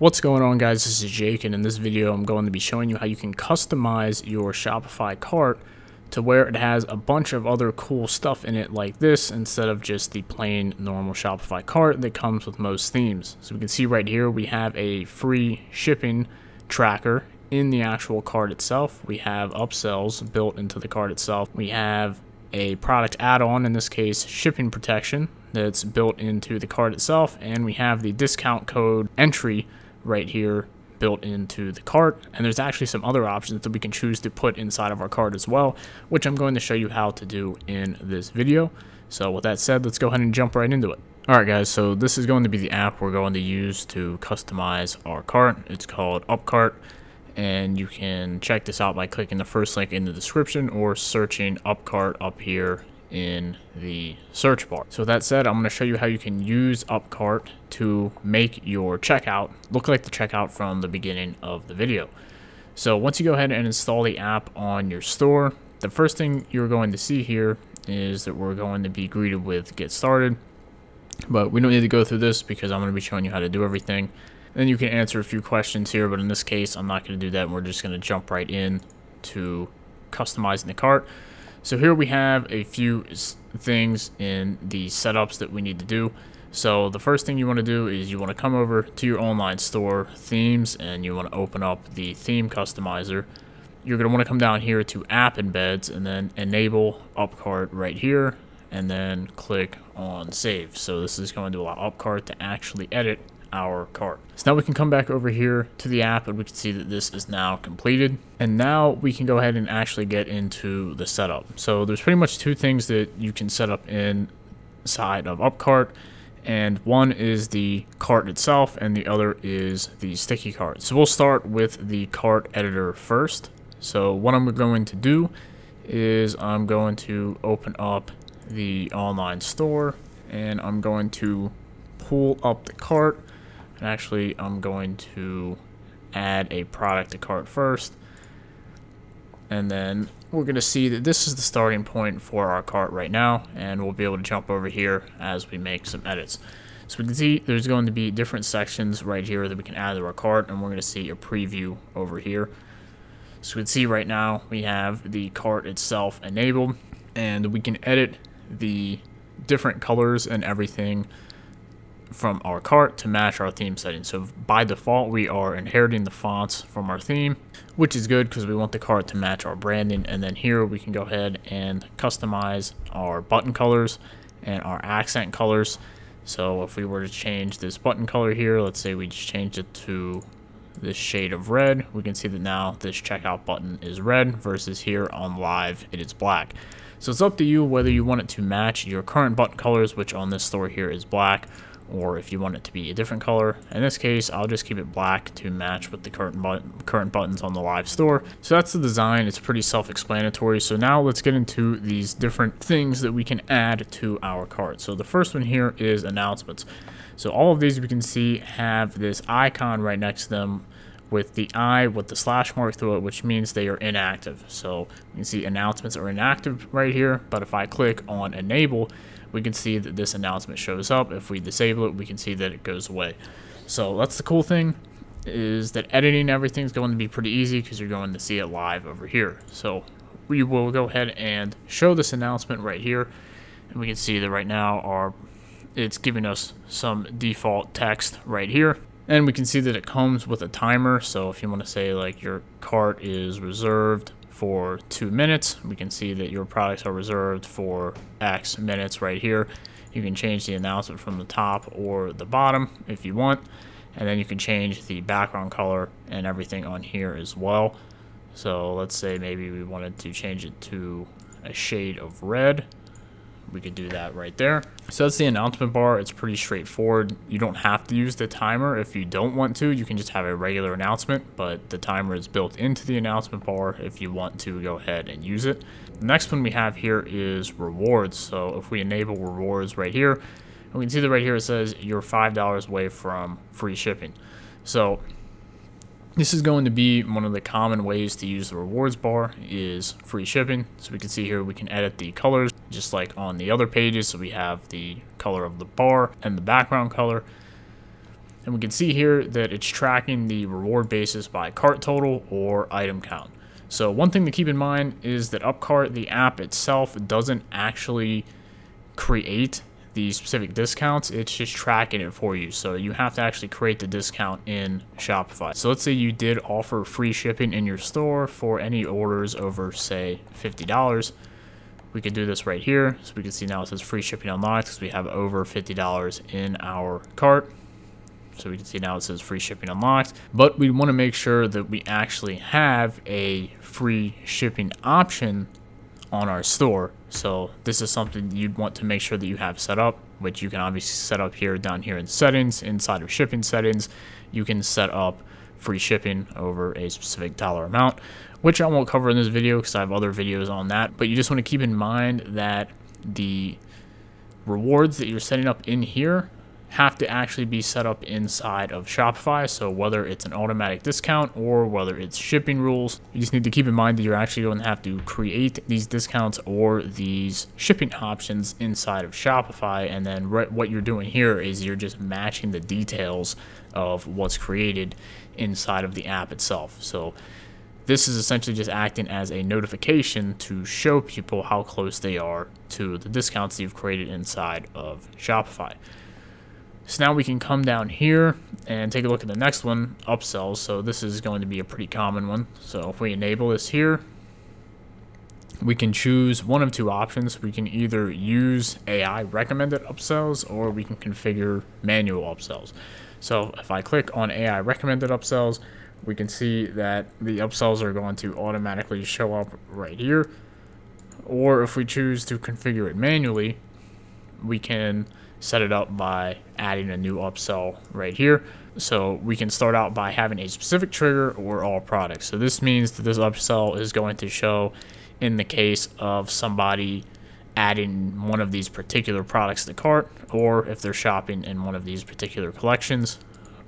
What's going on, guys? This is Jake, and in this video I'm going to be showing you how you can customize your Shopify cart to where it has a bunch of other cool stuff in it like this, instead of just the plain normal Shopify cart that comes with most themes. So we can see right here we have a free shipping tracker in the actual cart itself. We have upsells built into the cart itself. We have a product add-on, in this case shipping protection, that's built into the cart itself, and we have the discount code entry right here built into the cart. And there's actually some other options that we can choose to put inside of our cart as well, which I'm going to show you how to do in this video. So with that said, let's go ahead and jump right into it. Alright guys, so this is going to be the app we're going to use to customize our cart. It's called UpCart, and you can check this out by clicking the first link in the description or searching UpCart up here in the search bar. So with that said, I'm going to show you how you can use UpCart to make your checkout look like the checkout from the beginning of the video. So once you go ahead and install the app on your store, the first thing you're going to see here is that we're going to be greeted with get started, but we don't need to go through this because I'm going to be showing you how to do everything. And then you can answer a few questions here, but in this case I'm not going to do that, and we're just going to jump right in to customizing the cart. So here we have a few things in the setups that we need to do. So the first thing you want to do is you want to come over to your online store themes, and you want to open up the theme customizer. You're going to want to come down here to app embeds and then enable UpCart right here, and then click on save. So this is going to allow UpCart to actually edit our cart. So now we can come back over here to the app, and we can see that this is now completed, and now we can go ahead and actually get into the setup. So there's pretty much two things that you can set up inside of UpCart, and one is the cart itself and the other is the sticky cart. So we'll start with the cart editor first. So what I'm going to do is I'm going to open up the online store, and I'm going to pull up the cart. And actually, I'm going to add a product to cart first. And then we're going to see that this is the starting point for our cart right now. And we'll be able to jump over here as we make some edits. So we can see there's going to be different sections right here that we can add to our cart. And we're going to see a preview over here. So we can see right now we have the cart itself enabled. And we can edit the different colors and everything from our cart to match our theme settings. So by default we are inheriting the fonts from our theme, which is good because we want the cart to match our branding. And then here we can go ahead and customize our button colors and our accent colors. So if we were to change this button color here, let's say we just changed it to this shade of red, we can see that now this checkout button is red versus here on live it is black. So it's up to you whether you want it to match your current button colors, which on this store here is black, or if you want it to be a different color. In this case, I'll just keep it black to match with the current buttons on the live store. So that's the design. It's pretty self-explanatory. So now let's get into these different things that we can add to our cart. So the first one here is announcements. So all of these we can see have this icon right next to them with the eye with the slash mark through it, which means they are inactive. So you can see announcements are inactive right here, but if I click on enable, we can see that this announcement shows up. If we disable it, we can see that it goes away. So that's the cool thing, is that editing everything's going to be pretty easy because you're going to see it live over here. So we will go ahead and show this announcement right here, and we can see that right now it's giving us some default text right here. And we can see that it comes with a timer. So if you want to say like your cart is reserved for 2 minutes, we can see that your products are reserved for X minutes right here. You can change the announcement from the top or the bottom if you want. And then you can change the background color and everything on here as well. So let's say maybe we wanted to change it to a shade of red. We could do that right there. So that's the announcement bar. It's pretty straightforward. You don't have to use the timer if you don't want to. You can just have a regular announcement, but the timer is built into the announcement bar if you want to go ahead and use it. The next one we have here is rewards. So if we enable rewards right here, we can see that right here it says you're $5 away from free shipping. So this is going to be one of the common ways to use the rewards bar is free shipping. So we can see here we can edit the colors just like on the other pages. So we have the color of the bar and the background color. And we can see here that it's tracking the reward basis by cart total or item count. So one thing to keep in mind is that UpCart, the app itself, doesn't actually create the specific discounts. It's just tracking it for you. So you have to actually create the discount in Shopify. So let's say you did offer free shipping in your store for any orders over, say, $50. We can do this right here. So we can see now it says free shipping unlocked because we have over $50 in our cart. So we can see now it says free shipping unlocked, but we want to make sure that we actually have a free shipping option on our store. So this is something you'd want to make sure that you have set up, which you can obviously set up here down here in settings. Inside of shipping settings, you can set up free shipping over a specific dollar amount, which I won't cover in this video because I have other videos on that. But you just want to keep in mind that the rewards that you're setting up in here have to actually be set up inside of Shopify. So whether it's an automatic discount or whether it's shipping rules, you just need to keep in mind that you're actually going to have to create these discounts or these shipping options inside of Shopify. And then what you're doing here is you're just matching the details of what's created inside of the app itself. So this is essentially just acting as a notification to show people how close they are to the discounts that you've created inside of Shopify. So now we can come down here and take a look at the next one, upsells. So this is going to be a pretty common one. So if we enable this here, we can choose one of two options. We can either use AI recommended upsells or we can configure manual upsells. So if I click on AI recommended upsells, we can see that the upsells are going to automatically show up right here. Or if we choose to configure it manually, we can set it up by adding a new upsell right here. So we can start out by having a specific trigger or all products. So this means that this upsell is going to show in the case of somebody adding one of these particular products to cart, or if they're shopping in one of these particular collections,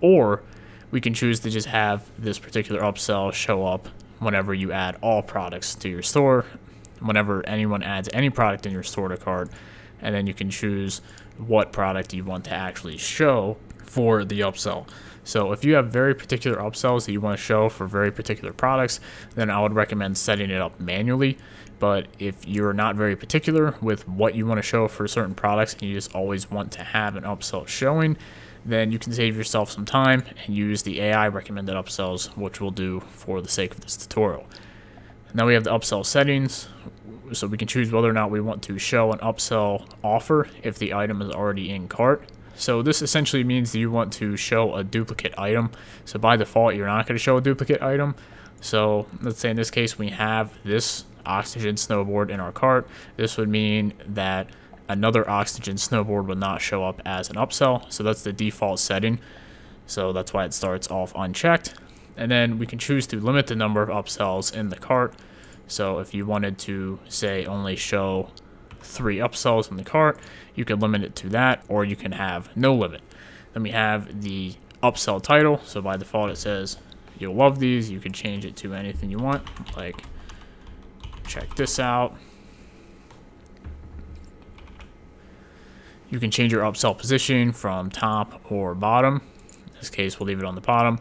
or we can choose to just have this particular upsell show up whenever you add all products to your store, whenever anyone adds any product in your store to cart. And then you can choose what product you want to actually show for the upsell. So if you have very particular upsells that you want to show for very particular products, then I would recommend setting it up manually. But if you're not very particular with what you want to show for certain products and you just always want to have an upsell showing, then you can save yourself some time and use the AI recommended upsells, which we'll do for the sake of this tutorial. Now we have the upsell settings. So we can choose whether or not we want to show an upsell offer if the item is already in cart. So this essentially means that you want to show a duplicate item. So by default, you're not going to show a duplicate item. So let's say in this case, we have this oxygen snowboard in our cart. This would mean that another oxygen snowboard would not show up as an upsell. So that's the default setting. So that's why it starts off unchecked. And then we can choose to limit the number of upsells in the cart. So if you wanted to, say, only show 3 upsells in the cart, you can limit it to that, or you can have no limit. Then we have the upsell title. So by default, it says, you'll love these. You can change it to anything you want, like, check this out. You can change your upsell position from top or bottom. In this case, we'll leave it on the bottom.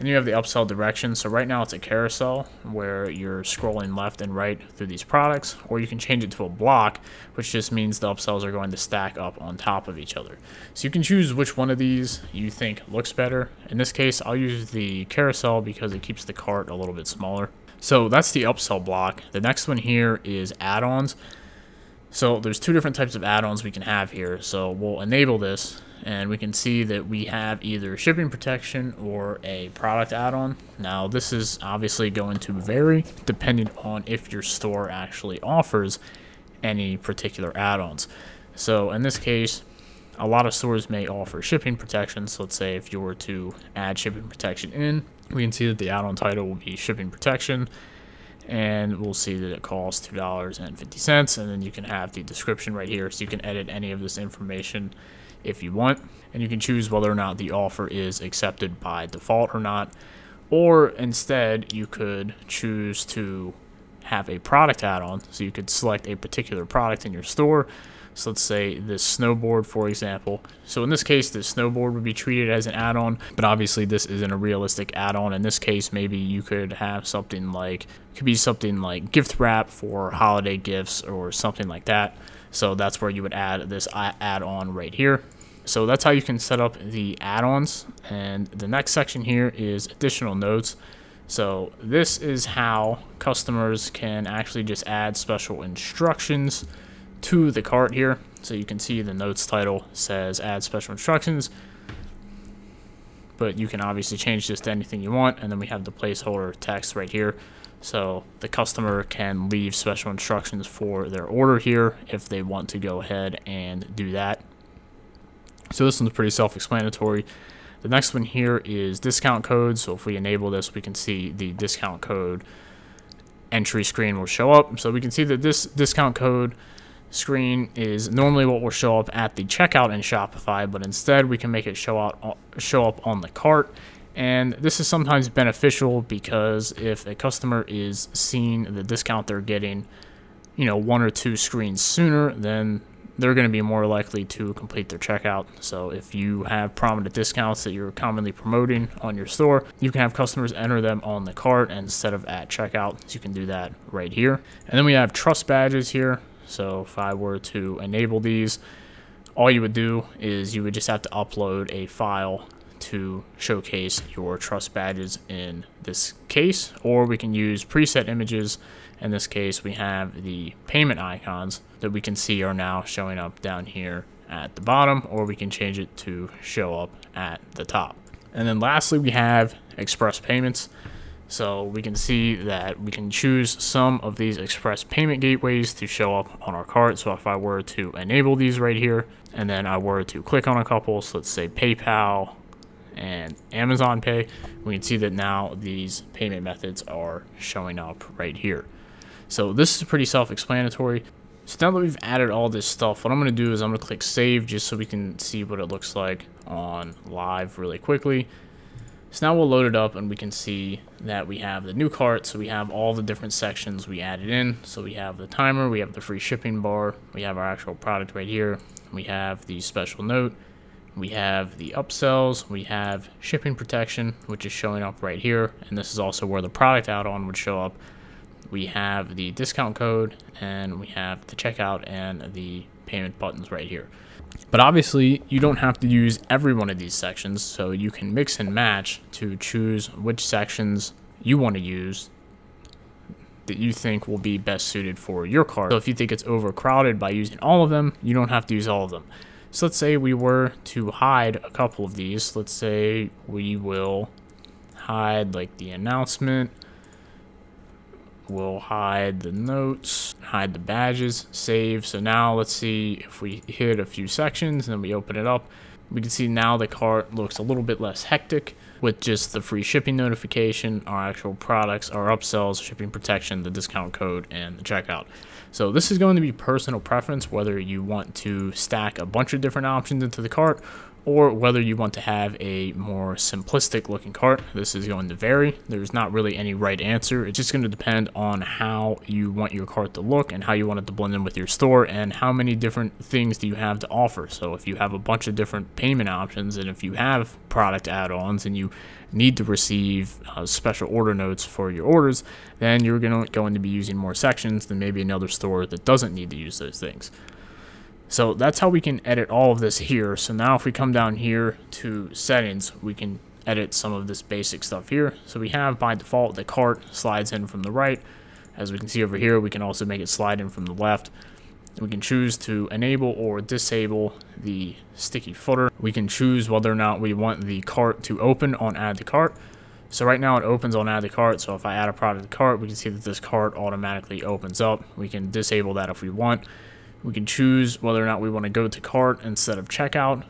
And you have the upsell direction. So right now it's a carousel where you're scrolling left and right through these products, or you can change it to a block, which just means the upsells are going to stack up on top of each other. So you can choose which one of these you think looks better. In this case, I'll use the carousel because it keeps the cart a little bit smaller. So that's the upsell block. The next one here is add-ons. So there's two different types of add-ons we can have here. So we'll enable this and we can see that we have either shipping protection or a product add-on. Now this is obviously going to vary depending on if your store actually offers any particular add-ons. So in this case, a lot of stores may offer shipping protection. So let's say if you were to add shipping protection in, we can see that the add-on title will be shipping protection. And we'll see that it costs $2.50, and then you can have the description right here, so you can edit any of this information if you want, and you can choose whether or not the offer is accepted by default or not, or instead you could choose to have a product add-on, so you could select a particular product in your store. So let's say this snowboard, for example. So in this case, the snowboard would be treated as an add-on, but obviously this isn't a realistic add-on. In this case, maybe you could have something like, could be something like gift wrap for holiday gifts or something like that. So that's where you would add this add-on right here. So that's how you can set up the add-ons. And the next section here is additional nodes. So this is how customers can actually just add special instructions to the cart here. So you can see the notes title says add special instructions, but you can obviously change this to anything you want. And then we have the placeholder text right here. So the customer can leave special instructions for their order here if they want to go ahead and do that. So this one's pretty self-explanatory. The next one here is discount code. So if we enable this, we can see the discount code entry screen will show up. So we can see that this discount code screen is normally what will show up at the checkout in Shopify, but instead we can make it show up on the cart. And this is sometimes beneficial because if a customer is seeing the discount they're getting, you know, one or two screens sooner, then they're going to be more likely to complete their checkout. So if you have prominent discounts that you're commonly promoting on your store, you can have customers enter them on the cart instead of at checkout. So you can do that right here. And then we have trust badges here. So if I were to enable these, all you would do is you would just have to upload a file to showcase your trust badges in this case, or we can use preset images. In this case, we have the payment icons that we can see are now showing up down here at the bottom, or we can change it to show up at the top. And then lastly, we have express payments. So we can see that we can choose some of these express payment gateways to show up on our cart. So if I were to enable these right here, and then I were to click on a couple, so let's say PayPal and Amazon Pay, we can see that now these payment methods are showing up right here. So this is pretty self-explanatory. So now that we've added all this stuff, what I'm going to do is I'm going to click save just so we can see what it looks like on live really quickly. So now we'll load it up and we can see that we have the new cart. So we have all the different sections we added in. So we have the timer, we have the free shipping bar, we have our actual product right here, we have the special note, we have the upsells, we have shipping protection, which is showing up right here, and this is also where the product add-on would show up. We have the discount code, and we have the checkout and the payment buttons right here. But obviously, you don't have to use every one of these sections, so you can mix and match to choose which sections you want to use that you think will be best suited for your cart. So if you think it's overcrowded by using all of them, you don't have to use all of them. So let's say we were to hide a couple of these. Let's say we will hide like the announcement, we'll hide the notes, hide the badges, save. So now let's see if we hit a few sections and then we open it up. We can see now the cart looks a little bit less hectic with just the free shipping notification, our actual products, our upsells, shipping protection, the discount code, and the checkout. So this is going to be personal preference, whether you want to stack a bunch of different options into the cart or whether you want to have a more simplistic looking cart. This is going to vary. There's not really any right answer. It's just going to depend on how you want your cart to look and how you want it to blend in with your store and how many different things do you have to offer. So if you have a bunch of different payment options and if you have product add-ons and you need to receive special order notes for your orders, then you're going to be using more sections than maybe another store that doesn't need to use those things. So that's how we can edit all of this here. So now if we come down here to settings, we can edit some of this basic stuff here. So we have by default the cart slides in from the right. As we can see over here, we can also make it slide in from the left. We can choose to enable or disable the sticky footer. We can choose whether or not we want the cart to open on add to cart. So right now it opens on add to cart. So if I add a product to cart, we can see that this cart automatically opens up. We can disable that if we want. We can choose whether or not we want to go to cart instead of checkout.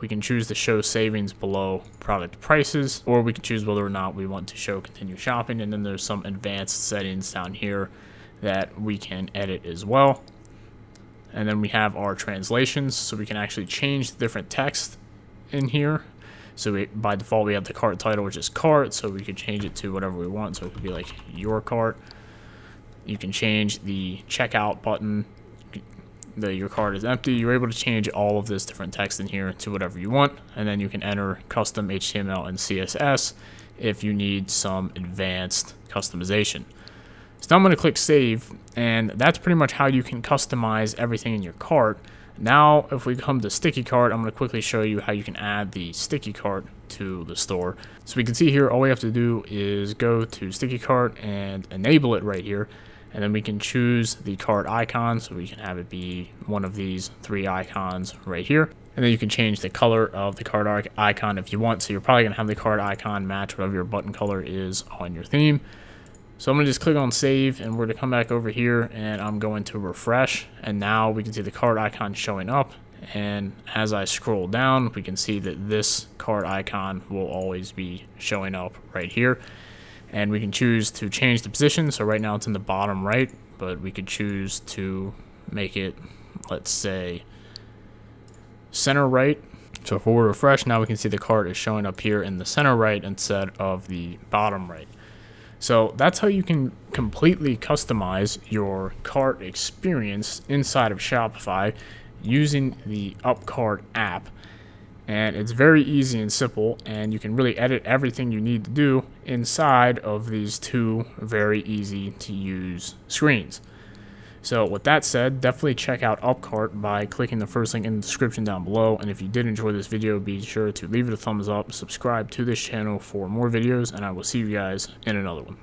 We can choose to show savings below product prices, or we can choose whether or not we want to show continue shopping. And then there's some advanced settings down here that we can edit as well. And then we have our translations, so we can actually change the different text in here. So by default, we have the cart title, which is cart, so we could change it to whatever we want. So it could be like your cart. You can change the checkout button. that your cart is empty, you're able to change all of this different text in here to whatever you want, and then you can enter custom HTML and CSS if you need some advanced customization. So now I'm going to click save, and that's pretty much how you can customize everything in your cart. Now, if we come to sticky cart, I'm going to quickly show you how you can add the sticky cart to the store. So we can see here, all we have to do is go to sticky cart and enable it right here. And then we can choose the cart icon. So we can have it be one of these three icons right here. And then you can change the color of the cart icon if you want. So you're probably going to have the cart icon match whatever your button color is on your theme. So I'm going to just click on save, and we're going to come back over here, and I'm going to refresh, and now we can see the cart icon showing up, and as I scroll down, we can see that this cart icon will always be showing up right here, and we can choose to change the position. So right now it's in the bottom right, but we could choose to make it, let's say, center right. So if we refresh, now we can see the cart is showing up here in the center right instead of the bottom right. So that's how you can completely customize your cart experience inside of Shopify using the UpCart app. And it's very easy and simple, and you can really edit everything you need to do inside of these two very easy to use screens. So with that said, definitely check out UpCart by clicking the first link in the description down below. And if you did enjoy this video, be sure to leave it a thumbs up, subscribe to this channel for more videos, and I will see you guys in another one.